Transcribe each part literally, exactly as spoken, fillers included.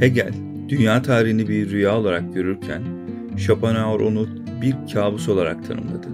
Hegel, dünya tarihini bir rüya olarak görürken, Schopenhauer onu bir kabus olarak tanımladı.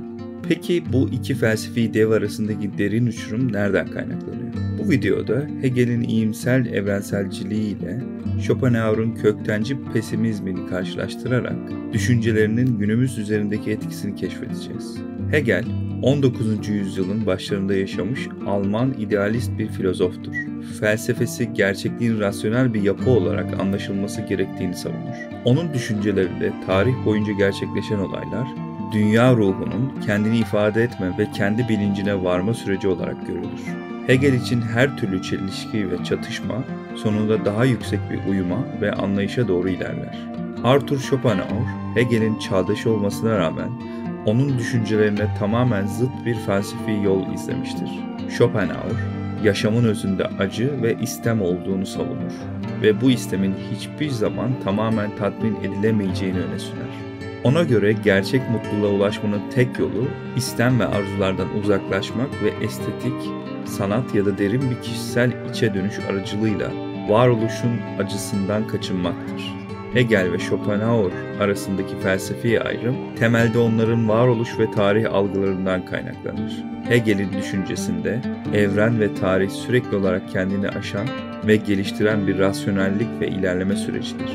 Peki bu iki felsefi dev arasındaki derin uçurum nereden kaynaklanıyor? Bu videoda Hegel'in iyimsel evrenselciliği ile Schopenhauer'un köktenci pesimizmini karşılaştırarak düşüncelerinin günümüz üzerindeki etkisini keşfedeceğiz. Hegel, on dokuzuncu yüzyılın başlarında yaşamış Alman idealist bir filozoftur. Felsefesi gerçekliğin rasyonel bir yapı olarak anlaşılması gerektiğini savunur. Onun düşünceleriyle tarih boyunca gerçekleşen olaylar, dünya ruhunun kendini ifade etme ve kendi bilincine varma süreci olarak görülür. Hegel için her türlü çelişki ve çatışma sonunda daha yüksek bir uyuma ve anlayışa doğru ilerler. Arthur Schopenhauer, Hegel'in çağdaşı olmasına rağmen onun düşüncelerine tamamen zıt bir felsefi yol izlemiştir. Schopenhauer, yaşamın özünde acı ve istem olduğunu savunur ve bu istemin hiçbir zaman tamamen tatmin edilemeyeceğini öne sürer. Ona göre gerçek mutluluğa ulaşmanın tek yolu istem ve arzulardan uzaklaşmak ve estetik, sanat ya da derin bir kişisel içe dönüş aracılığıyla varoluşun acısından kaçınmaktır. Hegel ve Schopenhauer arasındaki felsefi ayrım temelde onların varoluş ve tarih algılarından kaynaklanır. Hegel'in düşüncesinde evren ve tarih sürekli olarak kendini aşan ve geliştiren bir rasyonellik ve ilerleme sürecidir.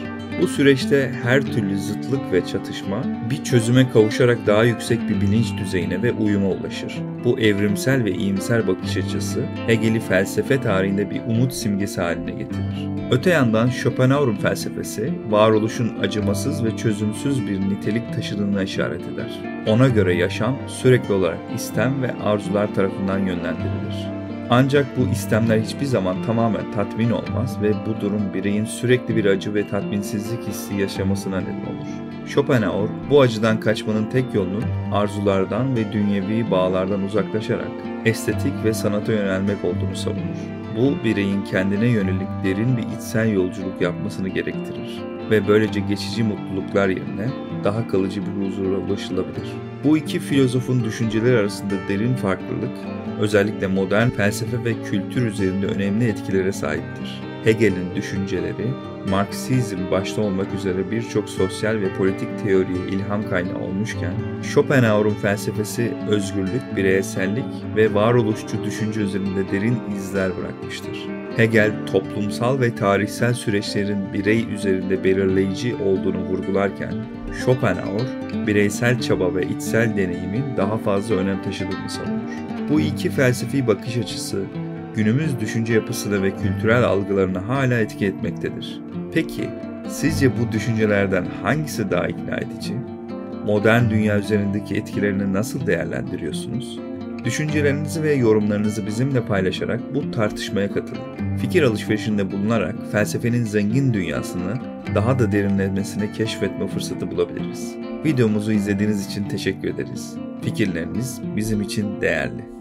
Bu süreçte her türlü zıtlık ve çatışma bir çözüme kavuşarak daha yüksek bir bilinç düzeyine ve uyuma ulaşır. Bu evrimsel ve iyimser bakış açısı Hegel'i felsefe tarihinde bir umut simgesi haline getirir. Öte yandan Schopenhauer'un felsefesi varoluşun acımasız ve çözümsüz bir nitelik taşıdığına işaret eder. Ona göre yaşam sürekli olarak istem ve arzular tarafından yönlendirilir. Ancak bu istemler hiçbir zaman tamamen tatmin olmaz ve bu durum bireyin sürekli bir acı ve tatminsizlik hissi yaşamasına neden olur. Schopenhauer, bu acıdan kaçmanın tek yolunun arzulardan ve dünyevi bağlardan uzaklaşarak estetik ve sanata yönelmek olduğunu savunur. Bu, bireyin kendine yönelik derin bir içsel yolculuk yapmasını gerektirir ve böylece geçici mutluluklar yerine daha kalıcı bir huzura ulaşılabilir. Bu iki filozofun düşünceleri arasında derin farklılık, özellikle modern felsefe ve kültür üzerinde önemli etkilere sahiptir. Hegel'in düşünceleri, Marksizm başta olmak üzere birçok sosyal ve politik teoriye ilham kaynağı olmuşken, Schopenhauer'un felsefesi özgürlük, bireysellik ve varoluşçu düşünce üzerinde derin izler bırakmıştır. Hegel, toplumsal ve tarihsel süreçlerin birey üzerinde belirleyici olduğunu vurgularken, Schopenhauer, bireysel çaba ve içsel deneyimin daha fazla önem taşıdığını savunur. Bu iki felsefi bakış açısı, günümüz düşünce yapısını ve kültürel algılarını hala etki etmektedir. Peki, sizce bu düşüncelerden hangisi daha ikna edici? Modern dünya üzerindeki etkilerini nasıl değerlendiriyorsunuz? Düşüncelerinizi ve yorumlarınızı bizimle paylaşarak bu tartışmaya katılın. Fikir alışverişinde bulunarak felsefenin zengin dünyasını daha da derinlemesine keşfetme fırsatı bulabiliriz. Videomuzu izlediğiniz için teşekkür ederiz. Fikirleriniz bizim için değerli.